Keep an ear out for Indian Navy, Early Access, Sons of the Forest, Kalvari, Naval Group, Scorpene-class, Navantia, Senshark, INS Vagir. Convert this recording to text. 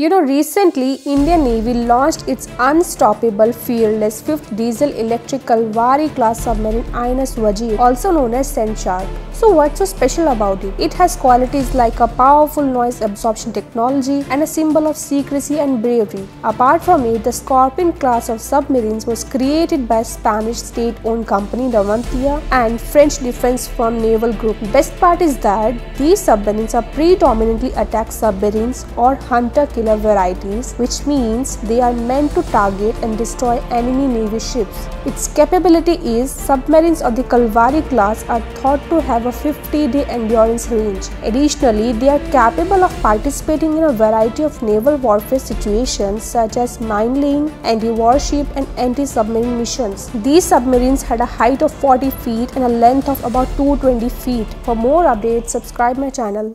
Recently Indian Navy launched its unstoppable fearless 5th diesel-electric Kalvari class submarine INS Vagir, also known as Senshark. So what's so special about it? It has qualities like a powerful noise absorption technology and a symbol of secrecy and bravery. Apart from it, the Scorpion class of submarines was created by Spanish state-owned company Navantia and French defense firm Naval Group. Best part is that these submarines are predominantly attack submarines or hunter-killer varieties, which means they are meant to target and destroy enemy navy ships. Its capability is submarines of the Kalvari class are thought to have a 50-day endurance range. Additionally, they are capable of participating in a variety of naval warfare situations such as mine laying, anti-warship and anti-submarine missions. These submarines had a height of 40 feet and a length of about 220 feet. For more updates, subscribe my channel.